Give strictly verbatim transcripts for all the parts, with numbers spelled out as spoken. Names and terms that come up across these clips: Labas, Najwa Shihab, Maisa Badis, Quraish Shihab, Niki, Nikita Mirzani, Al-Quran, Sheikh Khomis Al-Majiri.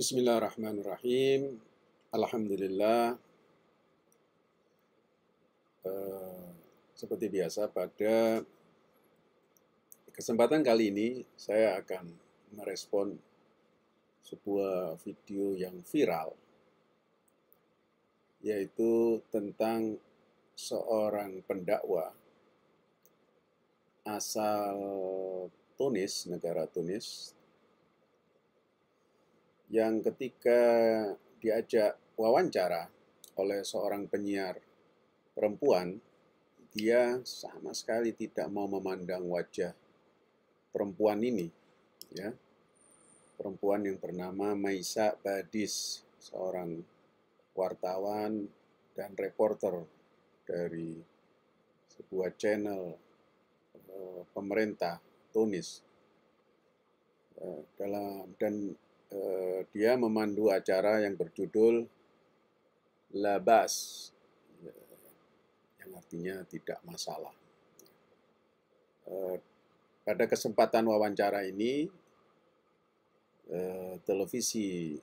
Bismillahirrahmanirrahim. Alhamdulillah. Uh, seperti biasa, pada kesempatan kali ini saya akan merespon sebuah video yang viral, yaitu tentang seorang pendakwa asal Tunis, negara Tunis, yang ketika diajak wawancara oleh seorang penyiar perempuan, dia sama sekali tidak mau memandang wajah perempuan ini, ya. Perempuan yang bernama Maisa Badis, seorang wartawan dan reporter dari sebuah channel pemerintah Tunis, dalam dan eh, dia memandu acara yang berjudul Labas, yang artinya tidak masalah. Eh, pada kesempatan wawancara ini, eh, televisi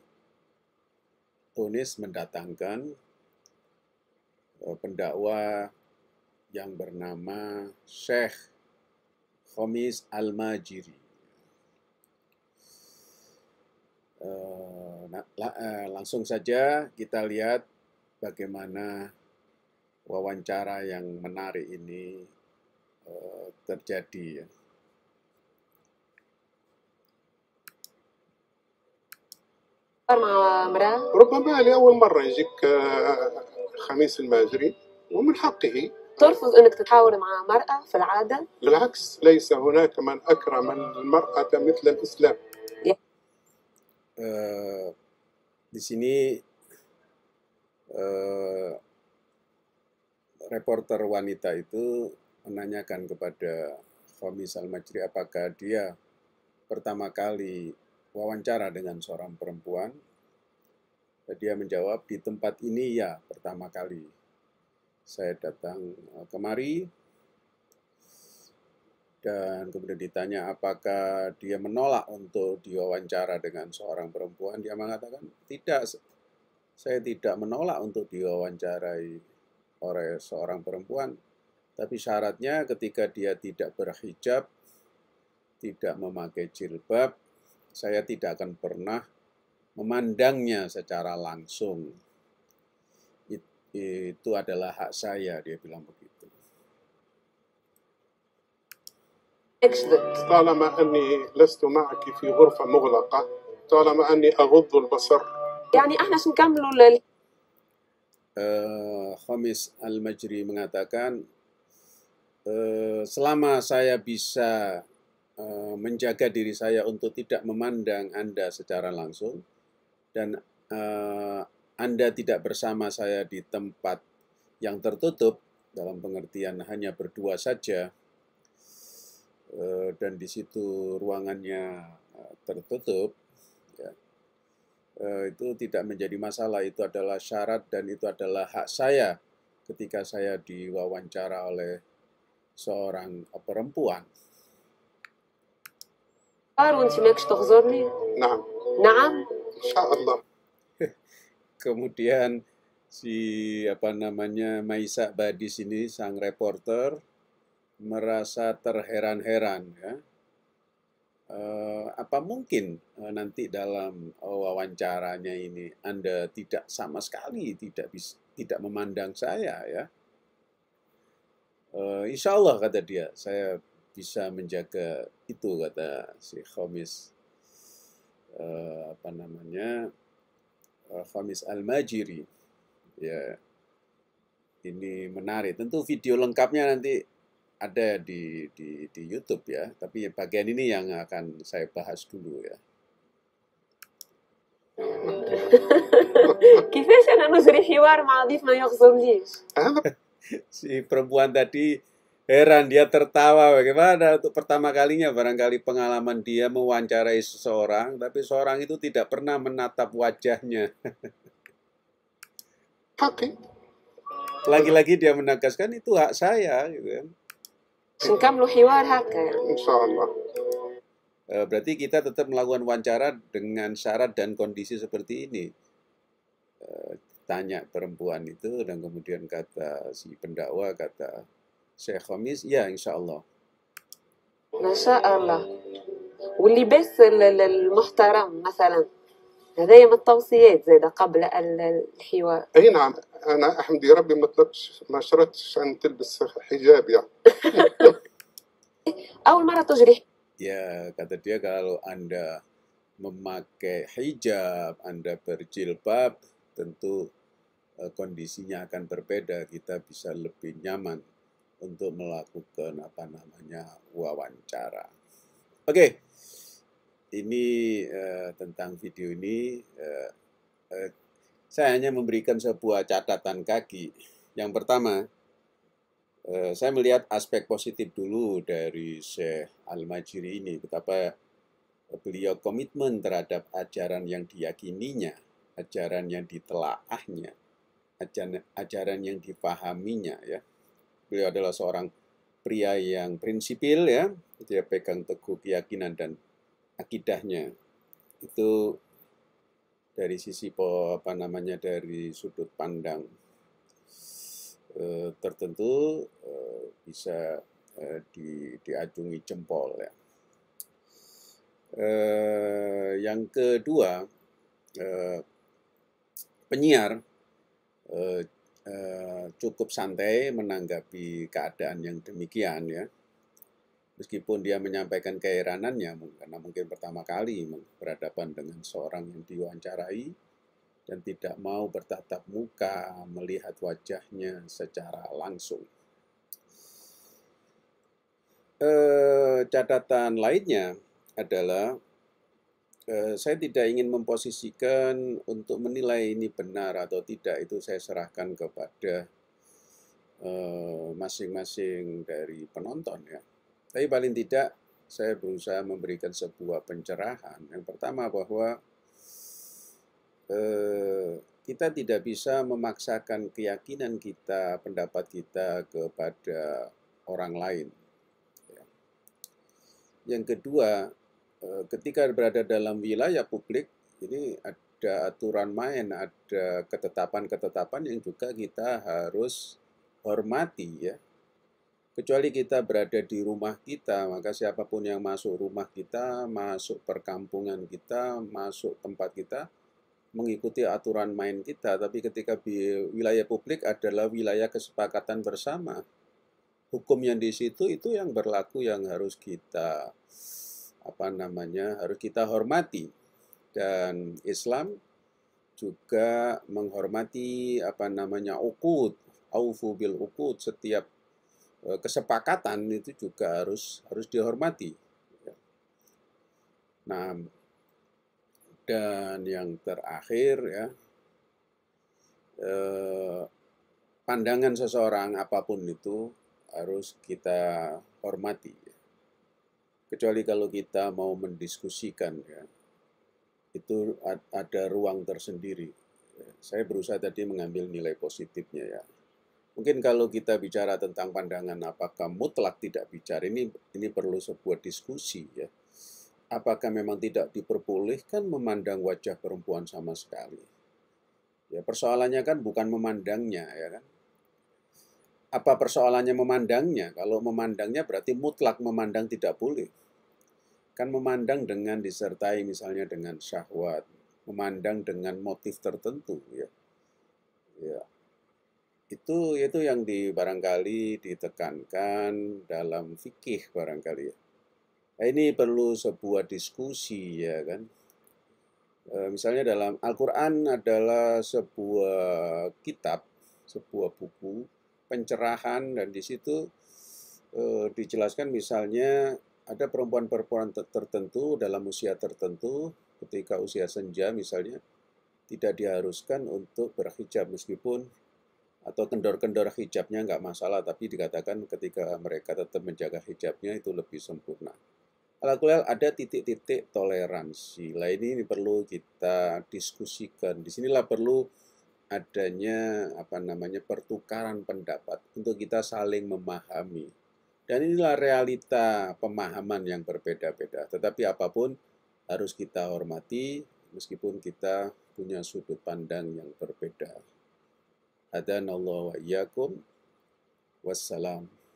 Tunis mendatangkan eh, pendakwa yang bernama Sheikh Khomis Al-Majiri. Uh, la, uh, langsung saja kita lihat bagaimana wawancara yang menarik ini uh, terjadi. ربما لأول مرة يجيك خميس الماجري ومن حقه ترفض أنك تتحاور مع مرأة في العادة؟ بالعكس، ليس هناك من أكرم المرأة مثل الإسلام. Di sini uh, reporter wanita itu menanyakan kepada Khomis Al-Majiri apakah dia pertama kali wawancara dengan seorang perempuan. Dia menjawab, di tempat ini ya pertama kali saya datang kemari. Dan kemudian ditanya apakah dia menolak untuk diwawancara dengan seorang perempuan. Dia mengatakan, tidak, saya tidak menolak untuk diwawancarai oleh seorang perempuan. Tapi syaratnya ketika dia tidak berhijab, tidak memakai jilbab, saya tidak akan pernah memandangnya secara langsung. Itu adalah hak saya, dia bilang begitu. طالما أني لست معك في غرفة مغلقة، طالما أني أغض البصر. يعني إحنا سنكملوا لل. Khomis Al-Majiri mengatakan, uh, selama saya bisa uh, menjaga diri saya untuk tidak memandang Anda secara langsung dan uh, Anda tidak bersama saya di tempat yang tertutup, dalam pengertian hanya berdua saja, dan di situ ruangannya tertutup, ya, itu tidak menjadi masalah. Itu adalah syarat dan itu adalah hak saya ketika saya diwawancara oleh seorang perempuan. Nah. Nah. Insyaallah. Kemudian si apa namanya Maisa Badis ini, sang reporter, merasa terheran-heran, ya, eh, apa mungkin eh, nanti dalam wawancaranya ini Anda tidak sama sekali tidak bisa tidak memandang saya, ya. Eh, insya Allah, kata dia, saya bisa menjaga itu, kata si Khomis eh, apa namanya Khomis Al-Majiri, ya. Ini menarik. Tentu video lengkapnya nanti ada di, di, di YouTube, ya. Tapi bagian ini yang akan saya bahas dulu, ya. Si perempuan tadi heran, dia tertawa. Bagaimana untuk pertama kalinya barangkali pengalaman dia mewawancarai seseorang, tapi seorang itu tidak pernah menatap wajahnya. Oke. Lagi-lagi dia menegaskan itu hak saya, gitu kan. Insyaallah. Berarti kita tetap melakukan wawancara dengan syarat dan kondisi seperti ini. Tanya perempuan itu, dan kemudian kata si pendakwa, kata Sheikh Khomis, ya insya Allah. Masya Allah. واللباس المحترم مثلا هذايا من التوصيات زاد قبل الحوار. اي نعم انا احمد ربي ما طلبتش ما شرطتش ان تلبس حجاب يعني. اول مره تجري. Ya, kata dia, kalau Anda memakai hijab, Anda berjilbab, tentu eh, kondisinya akan berbeda. Kita bisa lebih nyaman untuk melakukan apa namanya wawancara. Oke, okay. Ini eh, tentang video ini. Eh, eh, saya hanya memberikan sebuah catatan kaki. Yang pertama, saya melihat aspek positif dulu dari Sheikh Al-Majiri ini, betapa beliau komitmen terhadap ajaran yang diyakininya, ajaran yang ditelaahnya, ajaran, ajaran yang dipahaminya. Ya, beliau adalah seorang pria yang prinsipil, ya, dia pegang teguh keyakinan dan akidahnya. Itu dari sisi apa namanya dari sudut pandang tertentu bisa di, diacungi jempol, ya. Yang kedua, penyiar cukup santai menanggapi keadaan yang demikian, ya, meskipun dia menyampaikan keheranannya karena mungkin pertama kali berhadapan dengan seorang yang diwawancarai dan tidak mau bertatap muka, melihat wajahnya secara langsung. E, catatan lainnya adalah, e, saya tidak ingin memposisikan untuk menilai ini benar atau tidak, itu saya serahkan kepada masing-masing e, dari penonton, ya. Tapi paling tidak, saya berusaha memberikan sebuah pencerahan. Yang pertama bahwa, Eh, kita tidak bisa memaksakan keyakinan kita, pendapat kita kepada orang lain. Yang kedua, eh, ketika berada dalam wilayah publik, ini ada aturan main, ada ketetapan-ketetapan yang juga kita harus hormati, ya. Kecuali kita berada di rumah kita, maka siapapun yang masuk rumah kita, masuk perkampungan kita, masuk tempat kita, mengikuti aturan main kita. Tapi ketika wilayah publik adalah wilayah kesepakatan bersama, hukum yang di situ itu yang berlaku, yang harus kita apa namanya harus kita hormati. Dan Islam juga menghormati apa namanya uqud, aufu bil uqud, setiap kesepakatan itu juga harus harus dihormati. Nah, dan yang terakhir, ya, eh, pandangan seseorang apapun itu harus kita hormati, ya. Kecuali kalau kita mau mendiskusikan, ya, itu ada ruang tersendiri. Saya berusaha tadi mengambil nilai positifnya, ya. Mungkin kalau kita bicara tentang pandangan apakah mutlak tidak bicara, ini ini perlu sebuah diskusi, ya. Apakah memang tidak diperbolehkan memandang wajah perempuan sama sekali? Ya, persoalannya kan bukan memandangnya, ya kan? Apa persoalannya memandangnya? Kalau memandangnya berarti mutlak memandang tidak boleh. Kan memandang dengan disertai misalnya dengan syahwat, memandang dengan motif tertentu, ya. Ya. Itu itu yang di barangkali ditekankan dalam fikih barangkali, ya. Ini perlu sebuah diskusi, ya kan. E, misalnya dalam Al-Quran adalah sebuah kitab, sebuah buku pencerahan, dan di situ e, dijelaskan misalnya ada perempuan-perempuan tertentu dalam usia tertentu, ketika usia senja misalnya, tidak diharuskan untuk berhijab meskipun, atau kendor-kendor hijabnya nggak masalah, tapi dikatakan ketika mereka tetap menjaga hijabnya itu lebih sempurna. Alhamdulillah ada titik-titik toleransi. Nah, ini, ini perlu kita diskusikan. Disinilah perlu adanya apa namanya pertukaran pendapat untuk kita saling memahami. Dan inilah realita pemahaman yang berbeda-beda. Tetapi apapun harus kita hormati meskipun kita punya sudut pandang yang berbeda. Hadanallahu wa iyyakum. Wassalam.